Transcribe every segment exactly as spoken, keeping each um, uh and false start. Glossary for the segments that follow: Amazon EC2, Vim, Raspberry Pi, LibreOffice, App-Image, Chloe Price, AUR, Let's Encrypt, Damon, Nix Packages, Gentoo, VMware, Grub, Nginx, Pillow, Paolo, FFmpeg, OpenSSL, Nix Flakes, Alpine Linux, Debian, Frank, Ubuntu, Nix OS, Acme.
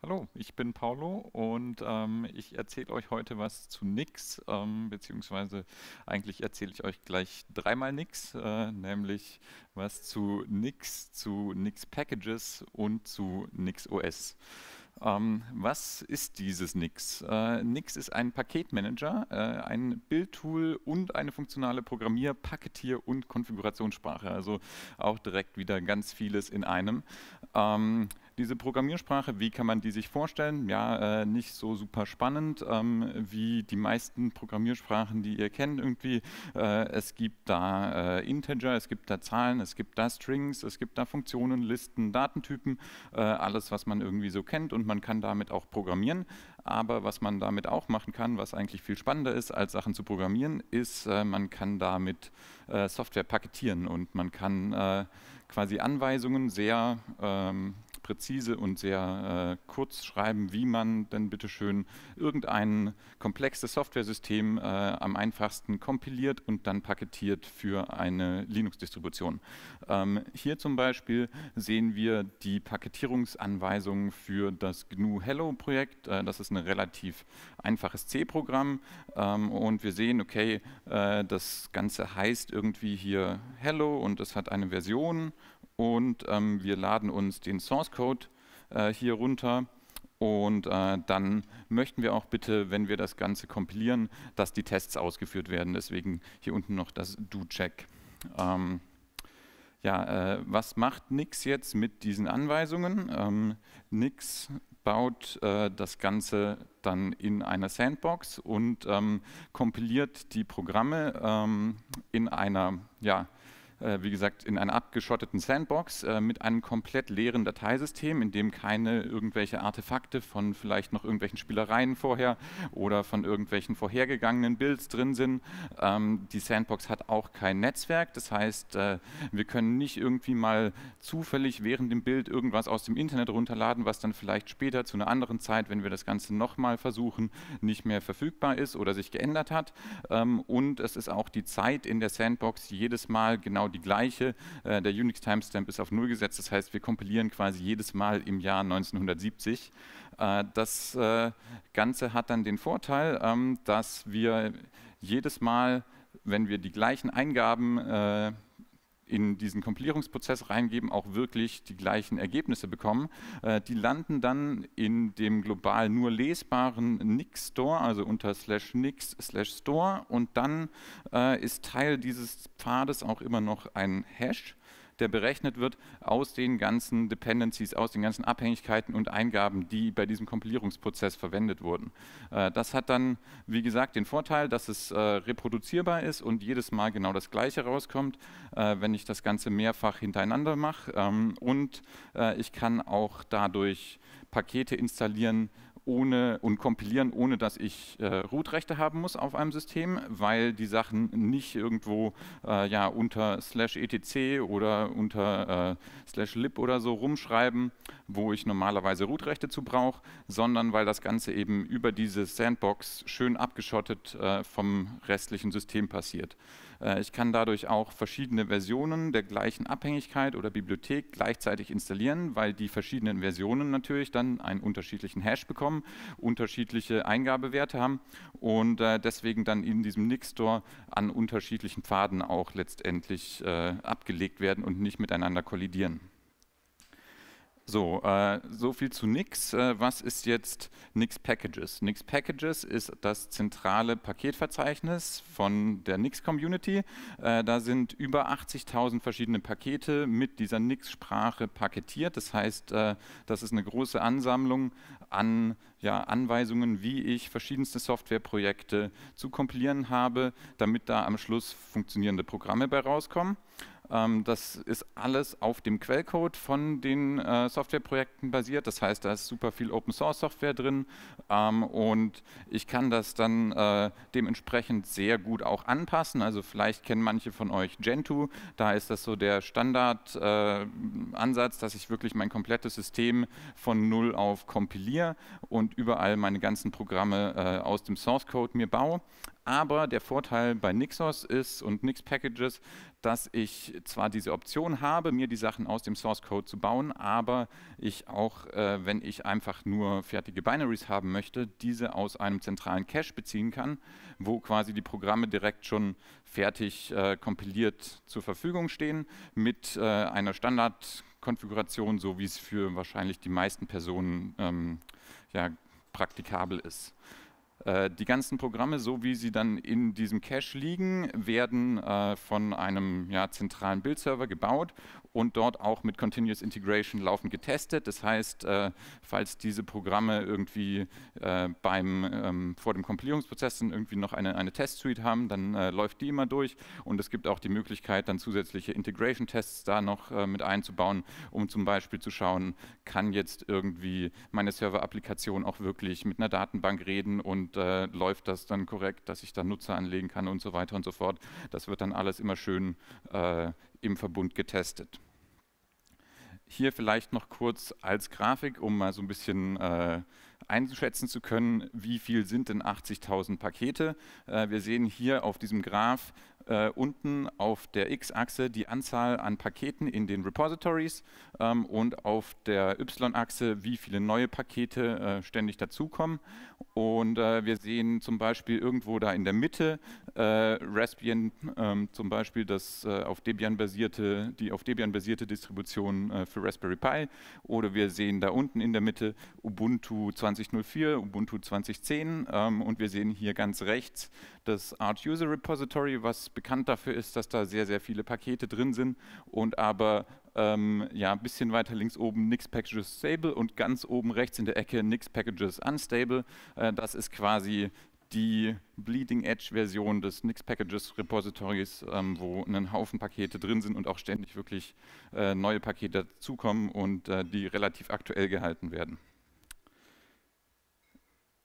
Hallo, ich bin Paolo und ähm, ich erzähle euch heute was zu Nix, ähm, beziehungsweise eigentlich erzähle ich euch gleich dreimal Nix, äh, nämlich was zu Nix, zu Nix Packages und zu Nix O S. Ähm, was ist dieses Nix? Äh, Nix ist ein Paketmanager, äh, ein Build-Tool und eine funktionale Programmier-, Paketier- und Konfigurationssprache. Also auch direkt wieder ganz vieles in einem. Ähm, Diese Programmiersprache, wie kann man die sich vorstellen? Ja, äh, nicht so super spannend, ähm, wie die meisten Programmiersprachen, die ihr kennt irgendwie. Äh, es gibt da äh, Integer, es gibt da Zahlen, es gibt da Strings, es gibt da Funktionen, Listen, Datentypen, äh, alles, was man irgendwie so kennt, und man kann damit auch programmieren. Aber was man damit auch machen kann, was eigentlich viel spannender ist, als Sachen zu programmieren, ist, äh, man kann damit äh, Software paketieren, und man kann äh, quasi Anweisungen sehr ähm, präzise und sehr äh, kurz schreiben, wie man denn bitteschön irgendein komplexes Softwaresystem äh, am einfachsten kompiliert und dann paketiert für eine Linux-Distribution. Ähm, hier zum Beispiel sehen wir die Paketierungsanweisungen für das G N U-Hello-Projekt. Äh, das ist ein relativ einfaches C-Programm, ähm, und wir sehen, okay, äh, das Ganze heißt irgendwie hier Hello und es hat eine Version. Und ähm, wir laden uns den Source Code äh, hier runter, und äh, dann möchten wir auch bitte, wenn wir das Ganze kompilieren, dass die Tests ausgeführt werden. Deswegen hier unten noch das Do-Check. Ähm, ja, äh, was macht Nix jetzt mit diesen Anweisungen? Ähm, Nix baut äh, das Ganze dann in einer Sandbox und ähm, kompiliert die Programme ähm, in einer, ja, wie gesagt, in einer abgeschotteten Sandbox äh, mit einem komplett leeren Dateisystem, in dem keine irgendwelche Artefakte von vielleicht noch irgendwelchen Spielereien vorher oder von irgendwelchen vorhergegangenen Builds drin sind. Ähm, die Sandbox hat auch kein Netzwerk, das heißt, äh, wir können nicht irgendwie mal zufällig während dem Build irgendwas aus dem Internet runterladen, was dann vielleicht später zu einer anderen Zeit, wenn wir das Ganze nochmal versuchen, nicht mehr verfügbar ist oder sich geändert hat. Ähm, und es ist auch die Zeit in der Sandbox jedes Mal genau die gleiche. Äh, der Unix-Timestamp ist auf null gesetzt, das heißt, wir kompilieren quasi jedes Mal im Jahr neunzehnhundertsiebzig. Äh, das äh, Ganze hat dann den Vorteil, ähm, dass wir jedes Mal, wenn wir die gleichen Eingaben äh, in diesen Kompilierungsprozess reingeben, auch wirklich die gleichen Ergebnisse bekommen. Äh, die landen dann in dem global nur lesbaren Nix-Store, also unter slash nix slash store, und dann äh, ist Teil dieses Pfades auch immer noch ein Hash, der berechnet wird aus den ganzen Dependencies, aus den ganzen Abhängigkeiten und Eingaben, die bei diesem Kompilierungsprozess verwendet wurden. Äh, das hat dann, wie gesagt, den Vorteil, dass es äh, reproduzierbar ist und jedes Mal genau das Gleiche rauskommt, äh, wenn ich das Ganze mehrfach hintereinander mache. Ähm, und äh, ich kann auch dadurch Pakete installieren, Ohne und kompilieren, ohne dass ich äh, Root-Rechte haben muss auf einem System, weil die Sachen nicht irgendwo äh, ja, unter slash etc oder unter äh, slash lib oder so rumschreiben, wo ich normalerweise Root-Rechte zu brauche, sondern weil das Ganze eben über diese Sandbox schön abgeschottet äh, vom restlichen System passiert. Äh, ich kann dadurch auch verschiedene Versionen der gleichen Abhängigkeit oder Bibliothek gleichzeitig installieren, weil die verschiedenen Versionen natürlich dann einen unterschiedlichen Hash bekommen, unterschiedliche Eingabewerte haben und äh, deswegen dann in diesem Nix-Store an unterschiedlichen Pfaden auch letztendlich äh, abgelegt werden und nicht miteinander kollidieren. So, äh, so viel zu Nix. Äh, was ist jetzt Nix Packages? Nix Packages ist das zentrale Paketverzeichnis von der Nix Community. Äh, da sind über achtzigtausend verschiedene Pakete mit dieser Nix-Sprache paketiert. Das heißt, äh, das ist eine große Ansammlung an ja, Anweisungen, wie ich verschiedenste Softwareprojekte zu kompilieren habe, damit da am Schluss funktionierende Programme bei rauskommen. Das ist alles auf dem Quellcode von den äh, Softwareprojekten basiert, das heißt, da ist super viel Open-Source-Software drin, ähm, und ich kann das dann äh, dementsprechend sehr gut auch anpassen. Also vielleicht kennen manche von euch Gentoo, da ist das so der Standard-Ansatz, äh, dass ich wirklich mein komplettes System von null auf kompiliere und überall meine ganzen Programme äh, aus dem Source-Code mir baue. aber der Vorteil bei Nix O S ist und Nix Packages, dass ich zwar diese Option habe, mir die Sachen aus dem Source Code zu bauen, aber ich auch, äh, wenn ich einfach nur fertige Binaries haben möchte, diese aus einem zentralen Cache beziehen kann, wo quasi die Programme direkt schon fertig äh, kompiliert zur Verfügung stehen, mit äh, einer Standardkonfiguration, so wie es für wahrscheinlich die meisten Personen ähm, ja, praktikabel ist. Die ganzen Programme, so wie sie dann in diesem Cache liegen, werden äh, von einem ja, zentralen Build-Server gebaut und dort auch mit Continuous Integration laufend getestet. Das heißt, äh, falls diese Programme irgendwie äh, beim, ähm, vor dem Kompilierungsprozess dann irgendwie noch eine, eine Test-Suite haben, dann äh, läuft die immer durch. Und es gibt auch die Möglichkeit, dann zusätzliche Integration-Tests da noch äh, mit einzubauen, um zum Beispiel zu schauen, kann jetzt irgendwie meine Server-Applikation auch wirklich mit einer Datenbank reden und Und, äh, läuft das dann korrekt, dass ich dann Nutzer anlegen kann und so weiter und so fort. Das wird dann alles immer schön äh, im Verbund getestet. Hier vielleicht noch kurz als Grafik, um mal so ein bisschen äh, einschätzen zu können, wie viel sind denn achtzigtausend Pakete. Äh, wir sehen hier auf diesem Graph äh, unten auf der X-Achse die Anzahl an Paketen in den Repositories ähm, und auf der Y-Achse, wie viele neue Pakete äh, ständig dazukommen. Und äh, wir sehen zum Beispiel irgendwo da in der Mitte äh, Raspbian, äh, zum Beispiel das, äh, auf Debian basierte, die auf Debian basierte Distribution äh, für Raspberry Pi. Oder wir sehen da unten in der Mitte Ubuntu zwanzig null vier, Ubuntu zwanzig zehn ähm, und wir sehen hier ganz rechts das Art User Repository, was bekannt dafür ist, dass da sehr, sehr viele Pakete drin sind und aber ähm, ja, ein bisschen weiter links oben Nix Packages Stable und ganz oben rechts in der Ecke Nix Packages Unstable. Äh, das ist quasi die Bleeding Edge Version des Nix Packages Repositories, ähm, wo einen Haufen Pakete drin sind und auch ständig wirklich äh, neue Pakete dazukommen und äh, die relativ aktuell gehalten werden.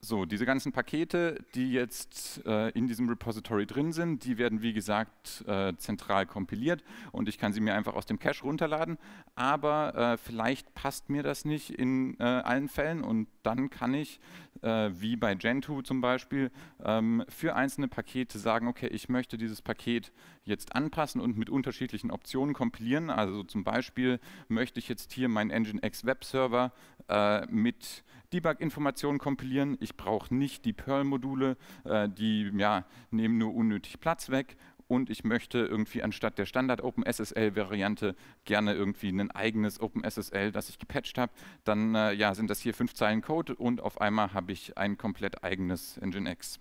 So, diese ganzen Pakete, die jetzt äh, in diesem Repository drin sind, die werden wie gesagt äh, zentral kompiliert und ich kann sie mir einfach aus dem Cache runterladen, aber äh, vielleicht passt mir das nicht in äh, allen Fällen und dann kann ich, äh, wie bei Gentoo zum Beispiel, ähm, für einzelne Pakete sagen, okay, ich möchte dieses Paket jetzt anpassen und mit unterschiedlichen Optionen kompilieren, also zum Beispiel möchte ich jetzt hier meinen Nginx Webserver äh, mit Debug-Informationen kompilieren, ich brauche nicht die Perl-Module, äh, die ja, nehmen nur unnötig Platz weg und ich möchte irgendwie anstatt der Standard-OpenSSL-Variante gerne irgendwie ein eigenes OpenSSL, das ich gepatcht habe, dann äh, ja, sind das hier fünf Zeilen Code und auf einmal habe ich ein komplett eigenes Nginx.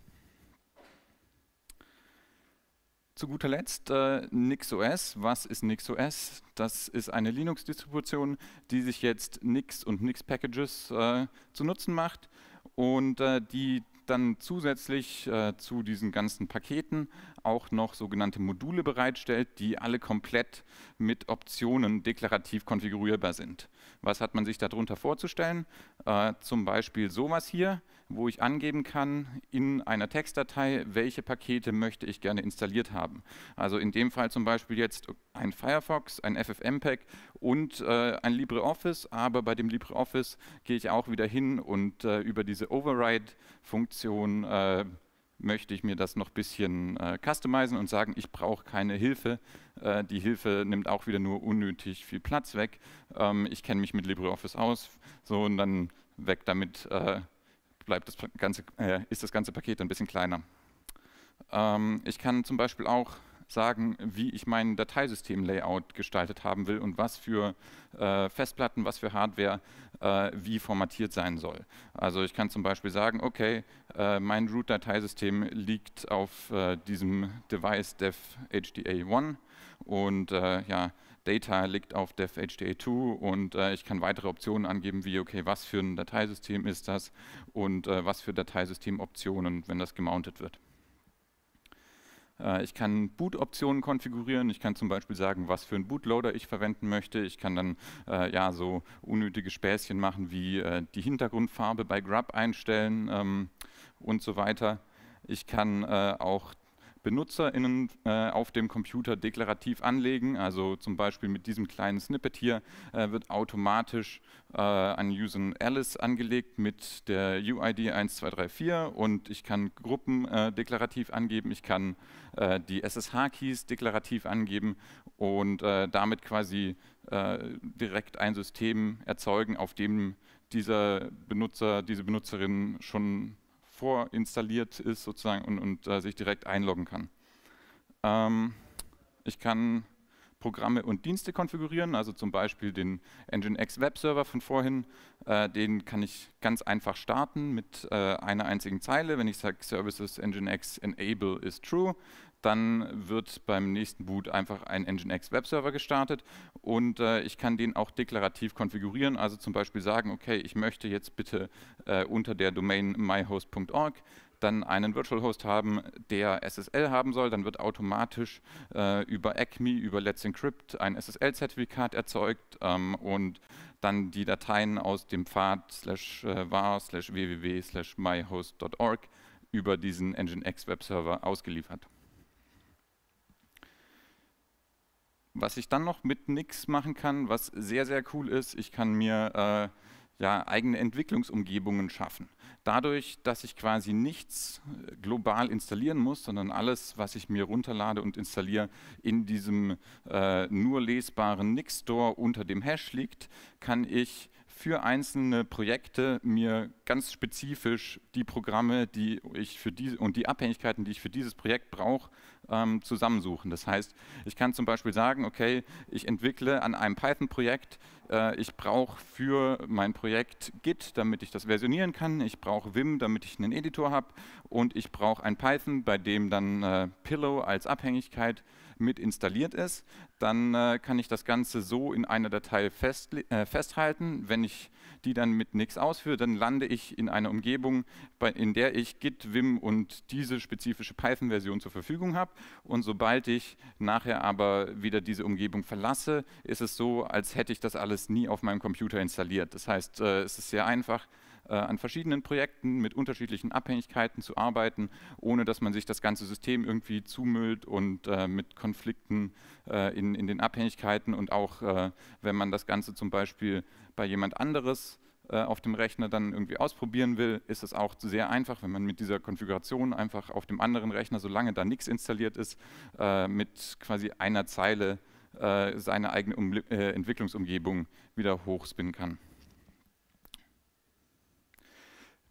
Zu guter Letzt äh, Nix O S. Was ist Nix O S? Das ist eine Linux-Distribution, die sich jetzt Nix und Nix Packages äh, zu Nutzen macht und äh, die dann zusätzlich äh, zu diesen ganzen Paketen auch noch sogenannte Module bereitstellt, die alle komplett mit Optionen deklarativ konfigurierbar sind. Was hat man sich darunter vorzustellen? Äh, zum Beispiel sowas hier, wo ich angeben kann in einer Textdatei, welche Pakete möchte ich gerne installiert haben. Also in dem Fall zum Beispiel jetzt ein Firefox, ein FFmpeg und äh, ein LibreOffice, aber bei dem LibreOffice gehe ich auch wieder hin und äh, über diese Override-Funktion äh, möchte ich mir das noch ein bisschen äh, customizen und sagen, ich brauche keine Hilfe. Äh, die Hilfe nimmt auch wieder nur unnötig viel Platz weg. Ähm, ich kenne mich mit LibreOffice aus, so und dann weg damit. Äh, bleibt das ganze, äh, ist das ganze Paket ein bisschen kleiner. Ähm, ich kann zum Beispiel auch sagen, wie ich mein Dateisystem-Layout gestaltet haben will und was für äh, Festplatten, was für Hardware äh, wie formatiert sein soll. Also ich kann zum Beispiel sagen, okay, äh, mein Root-Dateisystem liegt auf äh, diesem Device dev H D A eins und äh, ja, Data liegt auf dev H D A zwei und äh, ich kann weitere Optionen angeben, wie okay, was für ein Dateisystem ist das und äh, was für Dateisystemoptionen, wenn das gemountet wird. Ich kann Boot-Optionen konfigurieren, ich kann zum Beispiel sagen, was für einen Bootloader ich verwenden möchte. Ich kann dann äh, ja, so unnötige Späßchen machen, wie äh, die Hintergrundfarbe bei Grub einstellen ähm, und so weiter. Ich kann äh, auch BenutzerInnen äh, auf dem Computer deklarativ anlegen. Also zum Beispiel mit diesem kleinen Snippet hier äh, wird automatisch äh, an User Alice angelegt mit der U I D eins zwei drei vier und ich kann Gruppen äh, deklarativ angeben, ich kann äh, die S S H-Keys deklarativ angeben und äh, damit quasi äh, direkt ein System erzeugen, auf dem dieser Benutzer, diese Benutzerin schon vorinstalliert ist sozusagen und, und äh, sich direkt einloggen kann. Ähm, ich kann Programme und Dienste konfigurieren, also zum Beispiel den Nginx Webserver von vorhin, äh, den kann ich ganz einfach starten mit äh, einer einzigen Zeile. Wenn ich sage Services Nginx Enable is true, dann wird beim nächsten Boot einfach ein Nginx Webserver gestartet und äh, ich kann den auch deklarativ konfigurieren, also zum Beispiel sagen, okay, ich möchte jetzt bitte äh, unter der Domain myhost punkt org dann einen Virtual Host haben, der S S L haben soll, dann wird automatisch äh, über Acme, über Let's Encrypt ein S S L-Zertifikat erzeugt ähm, und dann die Dateien aus dem Pfad slash var slash www slash myhost punkt org über diesen Nginx Webserver ausgeliefert. Was ich dann noch mit Nix machen kann, was sehr, sehr cool ist, ich kann mir äh, Ja, eigene Entwicklungsumgebungen schaffen. Dadurch, dass ich quasi nichts global installieren muss, sondern alles, was ich mir runterlade und installiere, in diesem äh, nur lesbaren Nix-Store unter dem Hash liegt, kann ich für einzelne Projekte mir ganz spezifisch die Programme, die ich für diese und die Abhängigkeiten, die ich für dieses Projekt brauche, ähm, zusammensuchen. Das heißt, ich kann zum Beispiel sagen, okay, ich entwickle an einem Python-Projekt, äh, ich brauche für mein Projekt Git, damit ich das versionieren kann, ich brauche Vim, damit ich einen Editor habe und ich brauche ein Python, bei dem dann äh, Pillow als Abhängigkeit mit installiert ist, dann äh, kann ich das Ganze so in einer Datei fest, äh, festhalten. Wenn ich die dann mit Nix ausführe, dann lande ich in einer Umgebung, bei, in der ich Git, Vim und diese spezifische Python-Version zur Verfügung habe. Und sobald ich nachher aber wieder diese Umgebung verlasse, ist es so, als hätte ich das alles nie auf meinem Computer installiert. Das heißt, äh, es ist sehr einfach, an verschiedenen Projekten mit unterschiedlichen Abhängigkeiten zu arbeiten, ohne dass man sich das ganze System irgendwie zumüllt und äh, mit Konflikten äh, in, in den Abhängigkeiten und auch, äh, wenn man das Ganze zum Beispiel bei jemand anderes äh, auf dem Rechner dann irgendwie ausprobieren will, ist es auch sehr einfach, wenn man mit dieser Konfiguration einfach auf dem anderen Rechner, solange da nichts installiert ist, äh, mit quasi einer Zeile äh, seine eigene um äh, Entwicklungsumgebung wieder hochspinnen kann.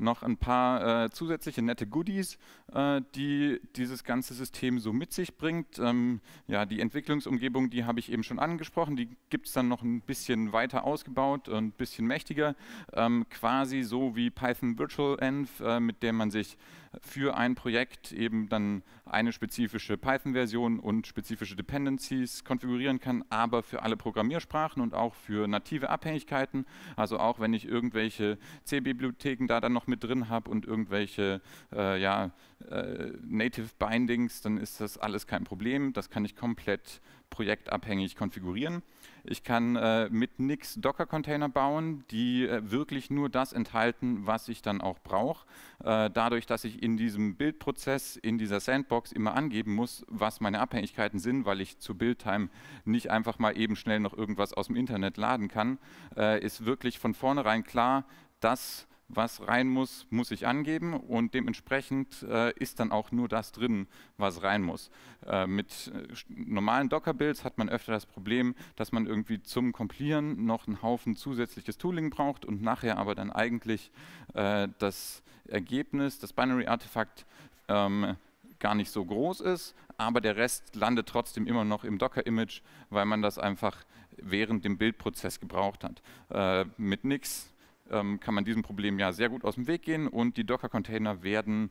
Noch ein paar äh, zusätzliche nette Goodies, äh, die dieses ganze System so mit sich bringt. Ähm, ja, die Entwicklungsumgebung, die habe ich eben schon angesprochen, die gibt es dann noch ein bisschen weiter ausgebaut und ein bisschen mächtiger, ähm, quasi so wie Python Virtual Env, äh, mit der man sich für ein Projekt eben dann eine spezifische Python-Version und spezifische Dependencies konfigurieren kann, aber für alle Programmiersprachen und auch für native Abhängigkeiten. Also auch wenn ich irgendwelche C-Bibliotheken da dann noch mit drin habe und irgendwelche äh, ja, äh, Native Bindings, dann ist das alles kein Problem. Das kann ich komplett projektabhängig konfigurieren. Ich kann äh, mit Nix Docker-Container bauen, die äh, wirklich nur das enthalten, was ich dann auch brauche. Äh, dadurch, dass ich in diesem Build-Prozess, in dieser Sandbox immer angeben muss, was meine Abhängigkeiten sind, weil ich zu Build-Time nicht einfach mal eben schnell noch irgendwas aus dem Internet laden kann, äh, ist wirklich von vornherein klar, dass was rein muss, muss ich angeben und dementsprechend äh, ist dann auch nur das drin, was rein muss. Äh, mit äh, normalen Docker-Builds hat man öfter das Problem, dass man irgendwie zum Kompilieren noch einen Haufen zusätzliches Tooling braucht und nachher aber dann eigentlich äh, das Ergebnis, das Binary-Artefakt ähm, gar nicht so groß ist, aber der Rest landet trotzdem immer noch im Docker-Image, weil man das einfach während dem Build-Prozess gebraucht hat. Äh, mit Nix kann man diesem Problem ja sehr gut aus dem Weg gehen und die Docker-Container werden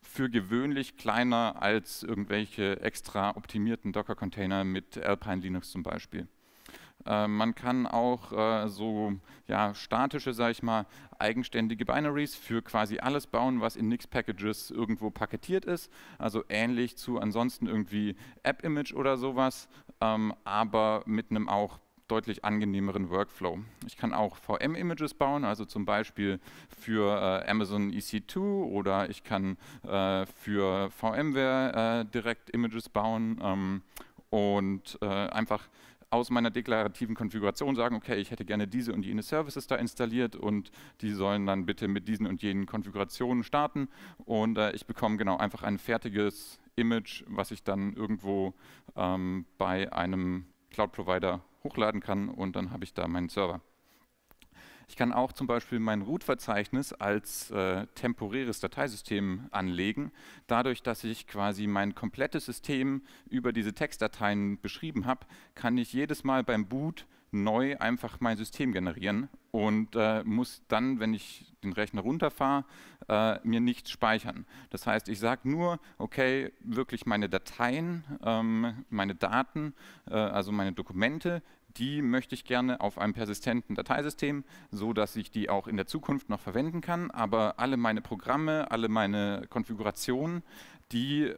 für gewöhnlich kleiner als irgendwelche extra optimierten Docker-Container mit Alpine Linux zum Beispiel. Äh, man kann auch äh, so ja, statische, sage ich mal, eigenständige Binaries für quasi alles bauen, was in Nix Packages irgendwo paketiert ist, also ähnlich zu ansonsten irgendwie App-Image oder sowas, ähm, aber mit einem auch deutlich angenehmeren Workflow. Ich kann auch V M-Images bauen, also zum Beispiel für äh, Amazon E C zwei, oder ich kann äh, für VMware äh, direkt Images bauen ähm, und äh, einfach aus meiner deklarativen Konfiguration sagen, okay, ich hätte gerne diese und jene Services da installiert und die sollen dann bitte mit diesen und jenen Konfigurationen starten, und äh, ich bekomme genau einfach ein fertiges Image, was ich dann irgendwo ähm, bei einem Cloud-Provider hochladen kann, und dann habe ich da meinen Server. Ich kann auch zum Beispiel mein Root-Verzeichnis als äh, temporäres Dateisystem anlegen. Dadurch, dass ich quasi mein komplettes System über diese Textdateien beschrieben habe, kann ich jedes Mal beim Boot neu einfach mein System generieren und äh, muss dann, wenn ich den Rechner runterfahre, äh, mir nichts speichern. Das heißt, ich sage nur, okay, wirklich meine Dateien, ähm, meine Daten, äh, also meine Dokumente, die möchte ich gerne auf einem persistenten Dateisystem, so dass ich die auch in der Zukunft noch verwenden kann, aber alle meine Programme, alle meine Konfigurationen, die,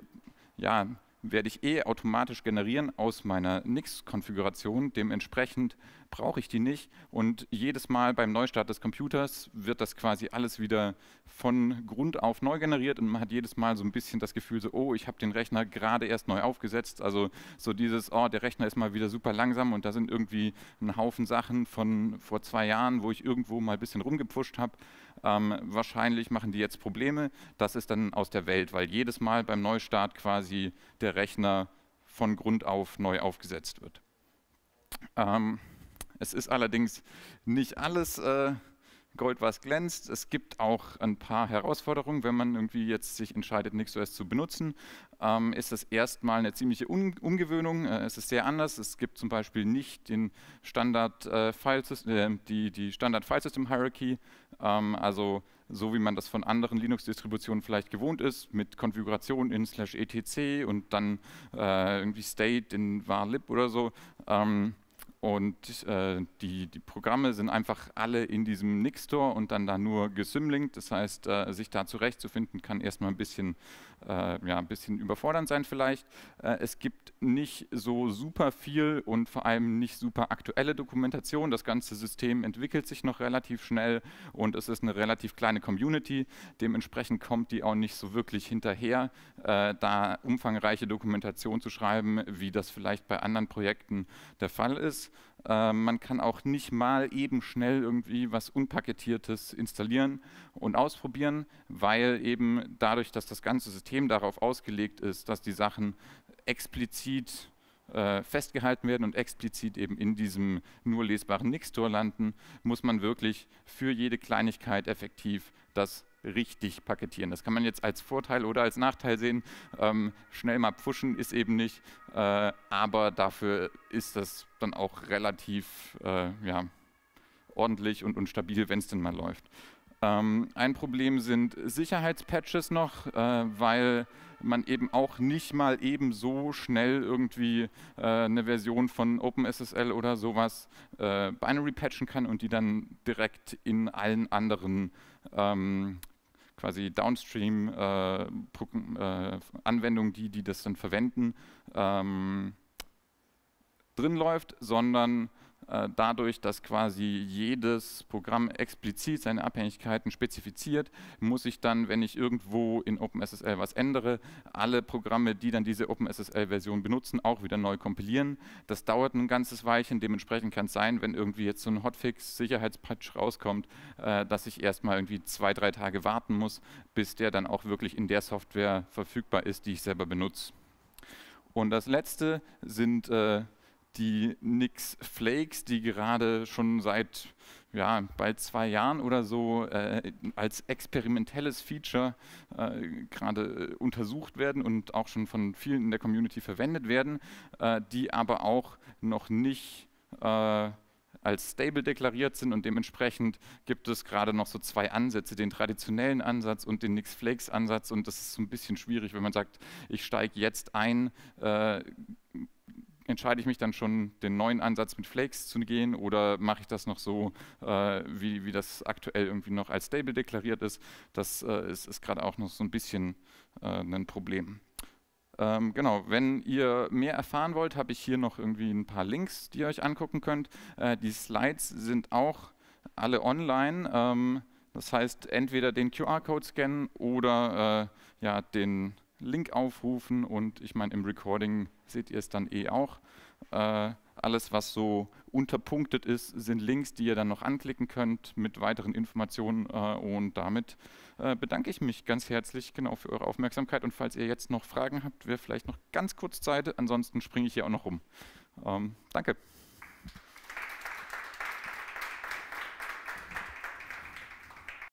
ja, werde ich eh automatisch generieren aus meiner Nix-Konfiguration. Dementsprechend brauche ich die nicht, und jedes Mal beim Neustart des Computers wird das quasi alles wieder von Grund auf neu generiert, und man hat jedes Mal so ein bisschen das Gefühl, so, oh, ich habe den Rechner gerade erst neu aufgesetzt. Also so dieses, oh, der Rechner ist mal wieder super langsam und da sind irgendwie ein Haufen Sachen von vor zwei Jahren, wo ich irgendwo mal ein bisschen rumgepfuscht habe. Ähm, wahrscheinlich machen die jetzt Probleme. Das ist dann aus der Welt, weil jedes Mal beim Neustart quasi der Rechner von Grund auf neu aufgesetzt wird. Ähm, es ist allerdings nicht alles äh, Gold, was glänzt. Es gibt auch ein paar Herausforderungen, wenn man irgendwie jetzt sich entscheidet, Nix O S zu benutzen. Ähm, ist das erstmal eine ziemliche Un Umgewöhnung. Äh, es ist sehr anders. Es gibt zum Beispiel nicht den Standard, äh, File äh, die, die Standard File System Hierarchy. Ähm, also so wie man das von anderen Linux-Distributionen vielleicht gewohnt ist, mit Konfiguration in slash etc und dann äh, irgendwie state in varlib oder so. Ähm, und äh, die, die Programme sind einfach alle in diesem Nix-Store und dann da nur gesymlinkt. Das heißt, äh, sich da zurechtzufinden kann erstmal ein bisschen, äh, ja, ein bisschen überfordernd sein vielleicht. Äh, es gibt nicht so super viel und vor allem nicht super aktuelle Dokumentation. Das ganze System entwickelt sich noch relativ schnell und es ist eine relativ kleine Community. Dementsprechend kommt die auch nicht so wirklich hinterher, äh, da umfangreiche Dokumentation zu schreiben, wie das vielleicht bei anderen Projekten der Fall ist. Äh, man kann auch nicht mal eben schnell irgendwie was Unpaketiertes installieren und ausprobieren, weil eben dadurch, dass das ganze System darauf ausgelegt ist, dass die Sachen explizit äh, festgehalten werden und explizit eben in diesem nur lesbaren Nix-Store landen, muss man wirklich für jede Kleinigkeit effektiv das richtig paketieren. Das kann man jetzt als Vorteil oder als Nachteil sehen. Ähm, schnell mal pushen ist eben nicht, äh, aber dafür ist das dann auch relativ äh, ja, ordentlich und, und stabil, wenn es denn mal läuft. Ähm, ein Problem sind Sicherheitspatches noch, äh, weil man eben auch nicht mal eben so schnell irgendwie äh, eine Version von OpenSSL oder sowas äh, Binary patchen kann und die dann direkt in allen anderen ähm, quasi Downstream-Anwendungen, äh, äh, die, die das dann verwenden, ähm, drin läuft, sondern dadurch, dass quasi jedes Programm explizit seine Abhängigkeiten spezifiziert, muss ich dann, wenn ich irgendwo in OpenSSL was ändere, alle Programme, die dann diese OpenSSL-Version benutzen, auch wieder neu kompilieren. Das dauert ein ganzes Weilchen, dementsprechend kann es sein, wenn irgendwie jetzt so ein Hotfix-Sicherheitspatch rauskommt, äh, dass ich erstmal irgendwie zwei, drei Tage warten muss, bis der dann auch wirklich in der Software verfügbar ist, die ich selber benutze. Und das Letzte sind äh, die Nix Flakes, die gerade schon seit ja, bald zwei Jahren oder so äh, als experimentelles Feature äh, gerade untersucht werden und auch schon von vielen in der Community verwendet werden, äh, die aber auch noch nicht äh, als stable deklariert sind, und dementsprechend gibt es gerade noch so zwei Ansätze, den traditionellen Ansatz und den Nix Flakes Ansatz, und das ist so ein bisschen schwierig, wenn man sagt, ich steige jetzt ein, äh, entscheide ich mich dann schon, den neuen Ansatz mit Flakes zu gehen, oder mache ich das noch so, äh, wie, wie das aktuell irgendwie noch als stable deklariert ist? Das äh, ist, ist gerade auch noch so ein bisschen äh, ein Problem. Ähm, genau, wenn ihr mehr erfahren wollt, habe ich hier noch irgendwie ein paar Links, die ihr euch angucken könnt. Äh, die Slides sind auch alle online. Ähm, das heißt, entweder den Q R-Code scannen oder äh, ja, den Link aufrufen. Und ich meine, im Recording seht ihr es dann eh auch. Äh, alles, was so unterpunktet ist, sind Links, die ihr dann noch anklicken könnt mit weiteren Informationen. Äh, und damit äh, bedanke ich mich ganz herzlich genau für eure Aufmerksamkeit. Und falls ihr jetzt noch Fragen habt, wäre vielleicht noch ganz kurz Zeit. Ansonsten springe ich hier auch noch rum. Ähm, danke.